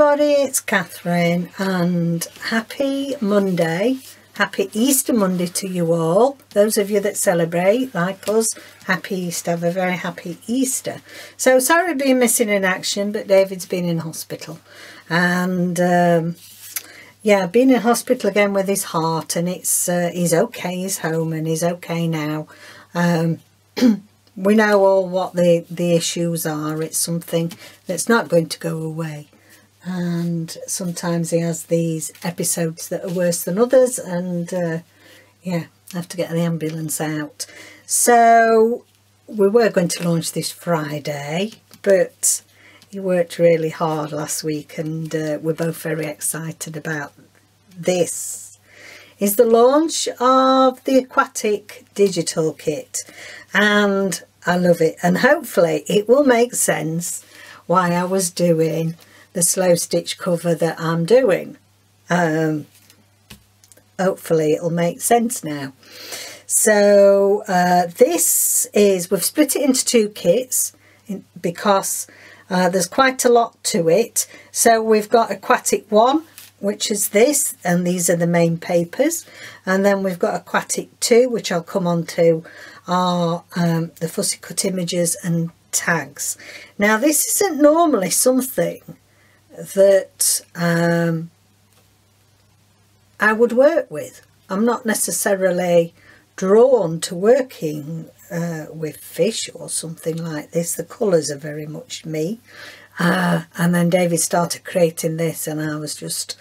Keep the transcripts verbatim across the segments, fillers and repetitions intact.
everybody, it's Catherine, and happy Monday, happy Easter Monday to you all. Those of you that celebrate like us, happy Easter, have a very happy Easter. So sorry I've been missing in action, but David's been in hospital, and um, yeah, been in hospital again with his heart, and it's uh, he's okay, he's home and he's okay now. Um, we know all what the, the issues are. It's something that's not going to go away. And sometimes he has these episodes that are worse than others, and uh, yeah, I have to get the ambulance out. So we were going to launch this Friday, but he worked really hard last week, and uh, we're both very excited about this. Is the launch of the Aquatic Digital Kit, and I love it, and hopefully it will make sense why I was doing the slow stitch cover that I'm doing. Um, hopefully it'll make sense now. So uh, this is, we've split it into two kits because uh, there's quite a lot to it. So we've got Aquatic one, which is this, and these are the main papers, and then we've got Aquatic two, which I'll come on to, are um, the fussy cut images and tags. Now this isn't normally something that um, I would work with. I'm not necessarily drawn to working uh, with fish or something like this. The colours are very much me. Uh, and then David started creating this, and I was just,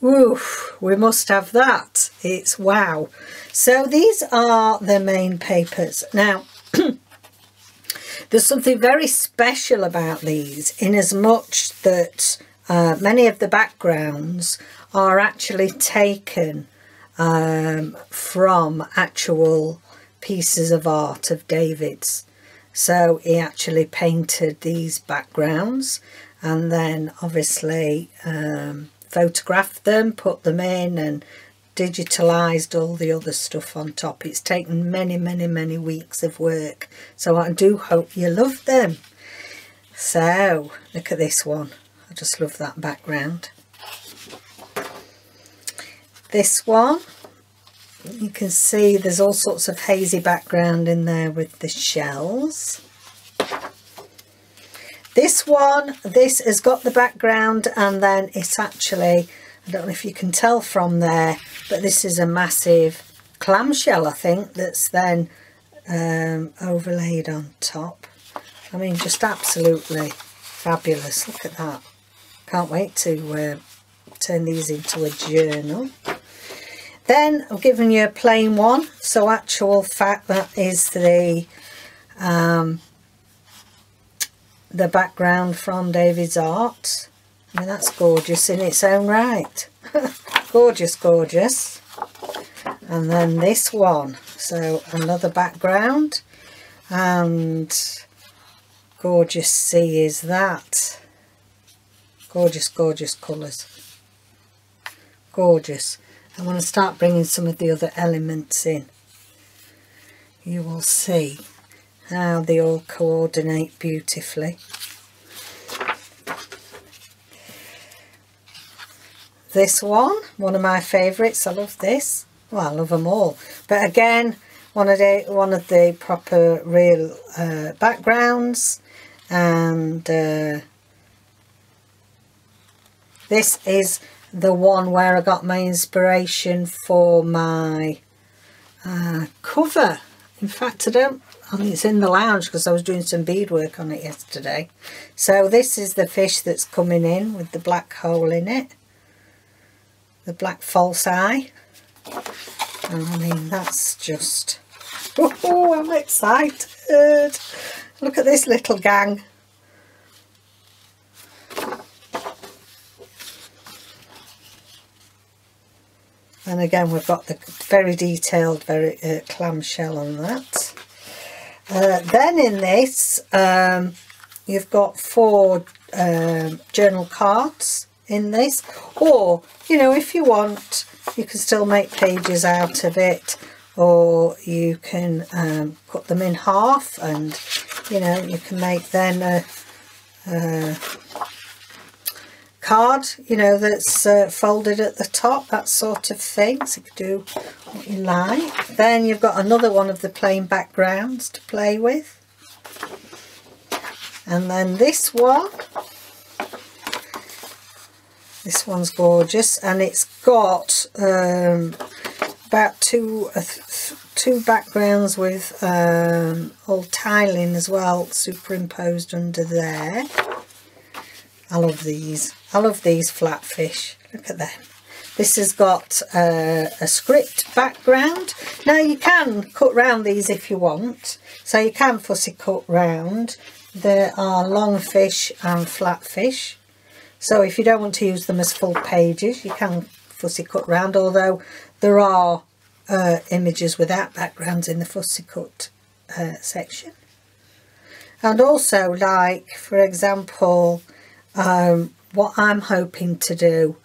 woof, we must have that. It's wow. So these are the main papers. Now, there's something very special about these, in as much that uh, many of the backgrounds are actually taken um, from actual pieces of art of David's. So he actually painted these backgrounds, and then obviously um, photographed them, put them in, and digitalized all the other stuff on top. It's taken many, many, many weeks of work. So I do hope you love them. So look at this one. I just love that background. This one. You can see there's all sorts of hazy background in there with the shells. This one, this has got the background, and then it's actually, I don't know if you can tell from there, but this is a massive clamshell, I think, that's then um, overlaid on top. I mean, just absolutely fabulous. Look at that. Can't wait to uh, turn these into a journal. Then I've given you a plain one, so actual fact that is the um, the background from David's art. I mean, that's gorgeous in its own right. Gorgeous, gorgeous. And then this one, so another background, and gorgeous sea is that. Gorgeous, gorgeous colours. Gorgeous. I want to start bringing some of the other elements in. You will see how they all coordinate beautifully. This one, one of my favourites. I love this. Well, I love them all. But again, one of the one of the proper real uh, backgrounds, and uh, this is the one where I got my inspiration for my uh, cover. In fact, I don't, I mean, it's in the lounge because I was doing some beadwork on it yesterday. So this is the fish that's coming in with the black hole in it, the black false eye. I mean, that's just, oh, I'm excited. Look at this little gang. And again, we've got the very detailed, very uh, clamshell on that. Uh, then in this, um, you've got four um, journal cards in this. Or, you know, if you want, you can still make pages out of it. Or you can um, cut them in half, and, you know, you can make then a, a card, you know, that's uh, folded at the top, that sort of thing. So you can do what you like. Then you've got another one of the plain backgrounds to play with. And then this one, this one's gorgeous, and it's got um, about two uh, two backgrounds with um, old tiling as well superimposed under there. I love these. I love these flatfish. Look at them. This has got uh, a script background. Now you can cut round these if you want. So you can fussy cut round. There are long fish and flat fish. So if you don't want to use them as full pages, you can fussy cut round. Although there are uh, images without backgrounds in the fussy cut uh, section. And also, like, for example, um, what I'm hoping to do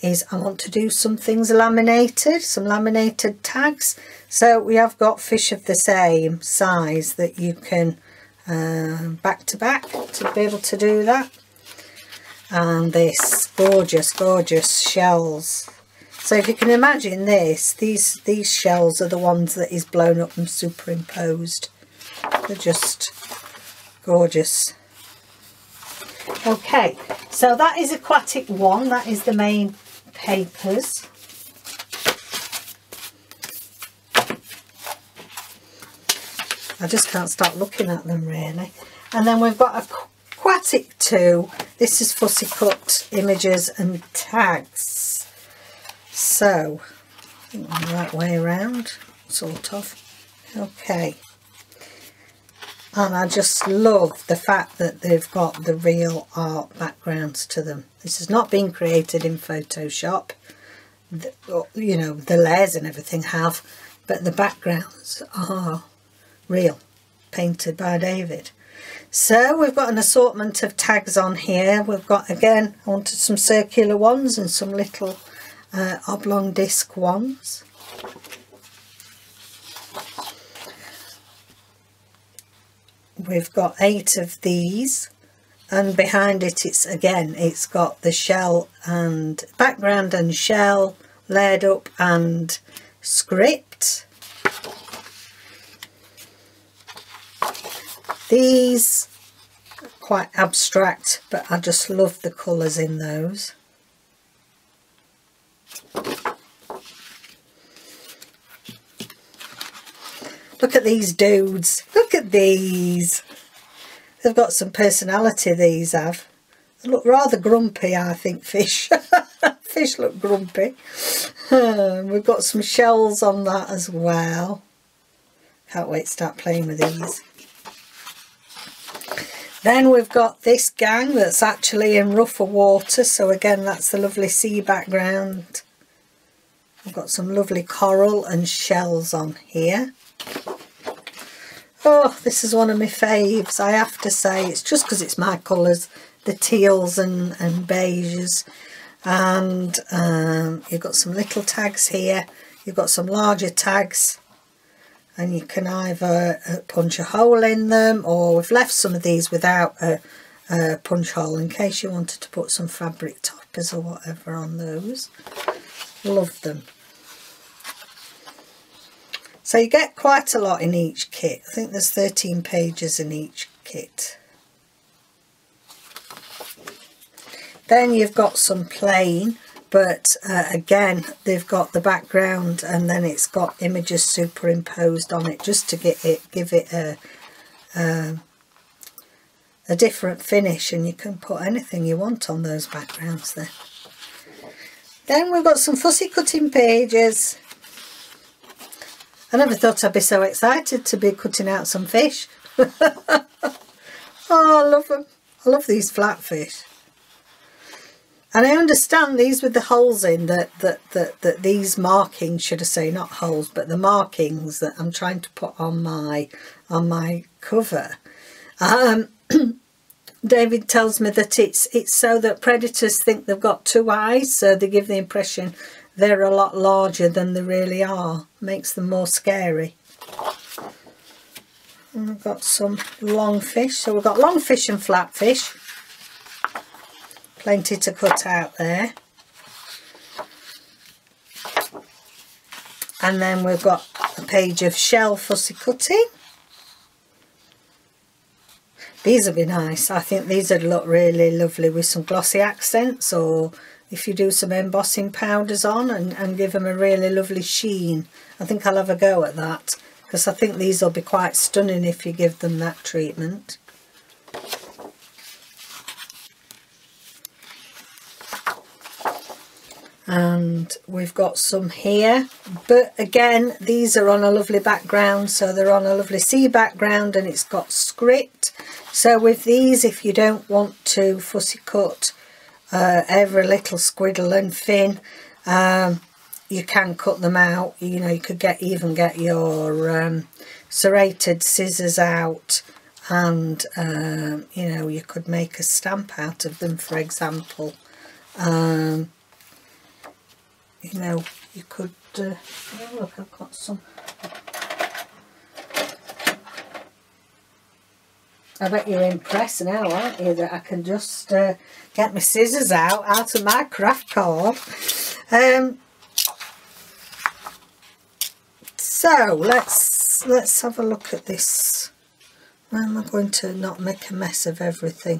is I want to do some things laminated, some laminated tags. So we have got fish of the same size that you can um, back to back to be able to do that. And this gorgeous, gorgeous shells. So if you can imagine this, these these shells are the ones that is blown up and superimposed. They're just gorgeous. Okay, so that is Aquatic One. That is the main papers. I just can't start looking at them really. And then we've got Aquatic Two. This is fussy cut images and tags. So I think I'm the right way around, sort of. Okay. And I just love the fact that they've got the real art backgrounds to them. This has not been created in Photoshop. The, you know, the layers and everything have, but the backgrounds are real, painted by David. So we've got an assortment of tags on here. We've got, again, I wanted some circular ones and some little uh, oblong disc ones. We've got eight of these, and behind it it's again it's got the shell and background and shell layered up and script. These are quite abstract, but I just love the colours in those. Look at these dudes. Look at these. They've got some personality, these have. They look rather grumpy, I think, fish. Fish look grumpy. Um, we've got some shells on that as well. Can't wait to start playing with these. Then we've got this gang that's actually in rougher water. So again, that's the lovely sea background. We've got some lovely coral and shells on here. Oh, this is one of my faves, I have to say. It's just because it's my colours, the teals and, and beiges. And um, you've got some little tags here, you've got some larger tags, and you can either punch a hole in them, or we've left some of these without a, a punch hole in case you wanted to put some fabric toppers or whatever on those. Love them. So you get quite a lot in each kit. I think there's thirteen pages in each kit. Then you've got some plain, but uh, again, they've got the background and then it's got images superimposed on it just to get it, give it a, a, a different finish, and you can put anything you want on those backgrounds there. Then we've got some fussy cutting pages. I never thought I'd be so excited to be cutting out some fish. Oh, I love them. I love these flat fish. And I understand these with the holes in that, that, that, that these markings, should I say, not holes, but the markings that I'm trying to put on my, on my cover. Um, David tells me that it's, it's so that predators think they've got two eyes, so they give the impression they're a lot larger than they really are. Makes them more scary. And we've got some long fish. So we've got long fish and flat fish. plenty to cut out there. And then we've got a page of shell fussy cutting. These would be nice. I think these would look really lovely with some glossy accents, or if you do some embossing powders on and, and give them a really lovely sheen. I think I'll have a go at that, because I think these will be quite stunning if you give them that treatment. And we've got some here, but again these are on a lovely background, so they're on a lovely sea background, and it's got script. So with these, if you don't want to fussy cut uh, every little squiddle and fin, um, you can cut them out. You know, you could get even get your um, serrated scissors out, and um, you know, you could make a stamp out of them, for example. um, You know, you could, uh, oh look, I've got some. I bet you're impressed now, aren't you, that I can just uh, get my scissors out, out of my craft card. Um, so, let's, let's have a look at this. Where am I going to not make a mess of everything?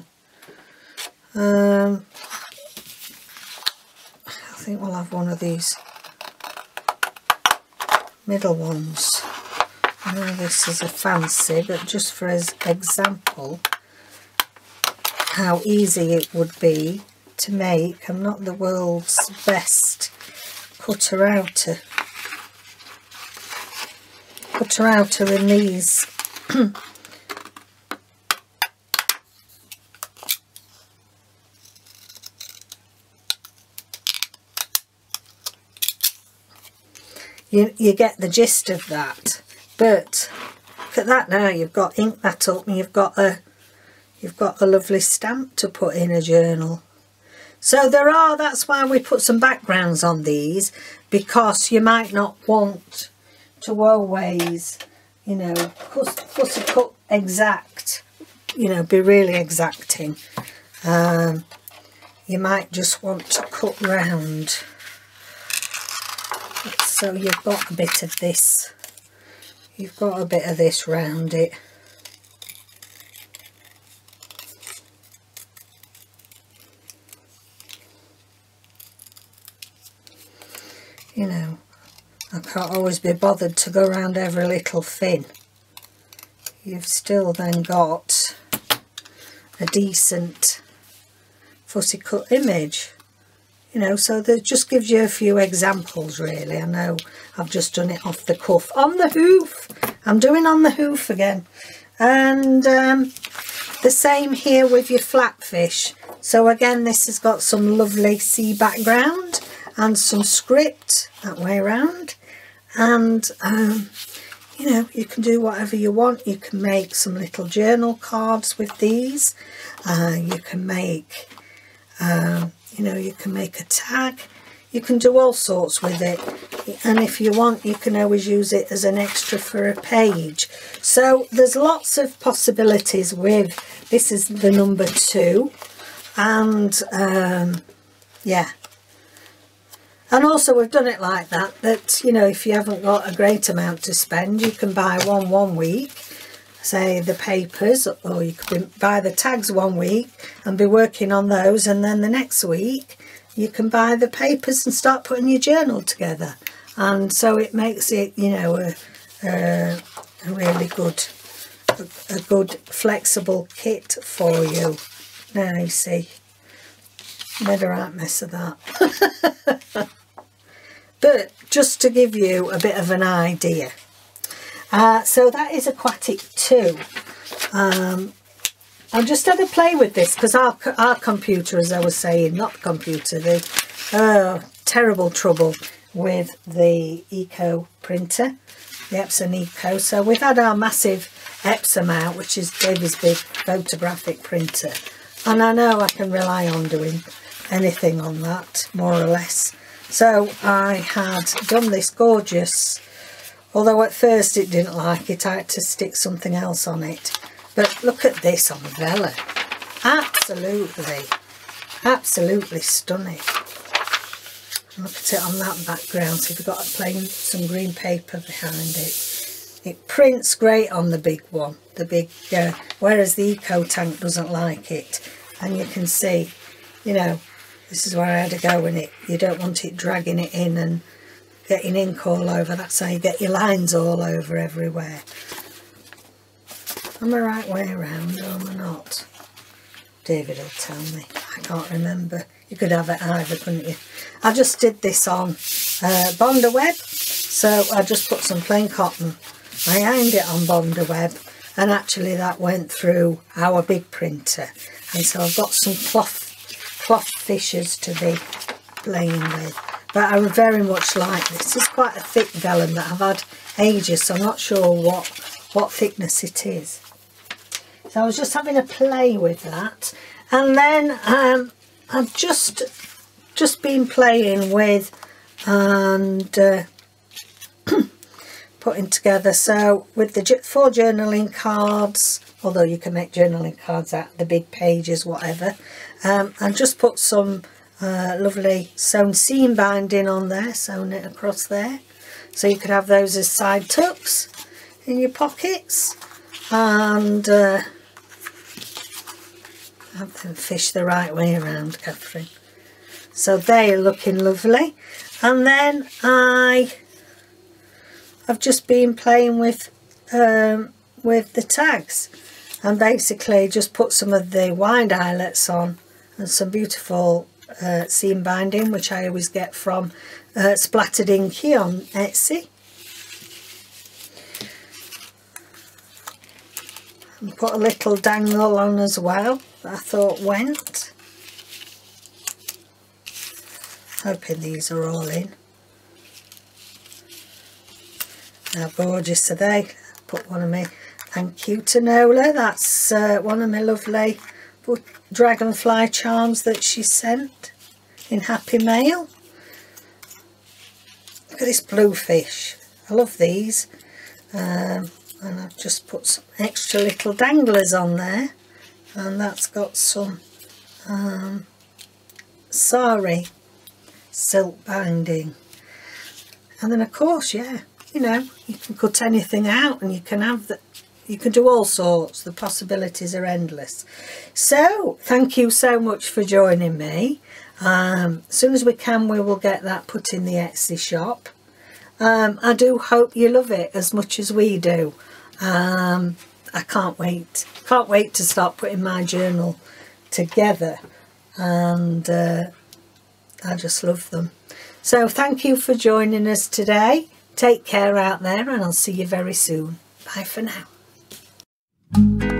Um... I think we'll have one of these middle ones. I know this is a fancy, but just for as example how easy it would be to make. I'm not the world's best cutter outer cutter outer in these. You, you get the gist of that. But look at that now, you've got ink that up, and you've got a you've got a lovely stamp to put in a journal. So there are, that's why we put some backgrounds on these, because you might not want to always, you know, fussy cut exact, you know, be really exacting. Um, you might just want to cut round. So you've got a bit of this, you've got a bit of this round it. You know, I can't always be bothered to go round every little fin. You've still then got a decent fussy cut image. You know, so that just gives you a few examples, really. I know I've just done it off the cuff. On the hoof! I'm doing on the hoof again. And um, the same here with your flatfish. So again, this has got some lovely sea background and some script that way around. And, um, you know, you can do whatever you want. You can make some little journal cards with these. Uh, you can make... Um, you know, you can make a tag, you can do all sorts with it, and if you want you can always use it as an extra for a page. So there's lots of possibilities with this. Is the number two, and um yeah, and also we've done it like that, that you know, if you haven't got a great amount to spend, you can buy one one week, say the papers, or you could buy the tags one week and be working on those, and then the next week you can buy the papers and start putting your journal together. And so it makes it, you know, a, a, a really good a, a good flexible kit for you. Now you see, made a right mess of that. But just to give you a bit of an idea. Uh, so that is Aquatic two. Um, I've just had a play with this, because our, our computer, as I was saying, not the computer, the uh, terrible trouble with the Eco printer, the Epson Eco. So we've had our massive Epson out, which is David's big photographic printer. And I know I can rely on doing anything on that, more or less. So I had done this gorgeous... Although at first it didn't like it, I had to stick something else on it. But look at this umbrella. Absolutely Absolutely stunning. Look at it on that background. So we've got plain some green paper behind it. It prints great on the big one, the big, uh, whereas the Eco tank doesn't like it. And you can see, you know, this is where I had to go in it. You don't want it dragging it in and getting ink all over. That's how you get your lines all over everywhere. Am I right way around or am I not? David will tell me. I can't remember. You could have it either, couldn't you? I just did this on uh, bonderweb. So I just put some plain cotton. I ironed it on bonderweb. And actually that went through our big printer. And so I've got some cloth cloth fissures to be playing with, but I very much like this. It's quite a thick vellum that I've had ages, so I'm not sure what what thickness it is. So I was just having a play with that, and then um, I've just just been playing with and uh, putting together. So with the four journaling cards, although you can make journaling cards out, the big pages, whatever. Um, and just put some uh, lovely sewn seam binding on there, sewn it across there. So you could have those as side tucks in your pockets. And uh, have them fish the right way around, Catherine. So they're looking lovely. And then I, I've just been playing with, um, with the tags. And basically just put some of the wide eyelets on. And some beautiful uh, seam binding, which I always get from uh, Splattered Inky on Etsy. And put a little dangle on as well, that I thought went. Hoping these are all in. How gorgeous are they? Put one of me. Thank you to Nola. That's uh, one of my lovely dragonfly charms that she sent in Happy Mail. Look at this blue fish. I love these. Um, and I've just put some extra little danglers on there, and that's got some um, sari silk binding. And then of course, yeah, you know, you can cut anything out and you can have the you can do all sorts. The possibilities are endless. So thank you so much for joining me. Um, as soon as we can, we will get that put in the Etsy shop. Um, I do hope you love it as much as we do. Um, I can't wait. Can't wait to start putting my journal together. And uh, I just love them. So thank you for joining us today. Take care out there, and I'll see you very soon. Bye for now. Thank you.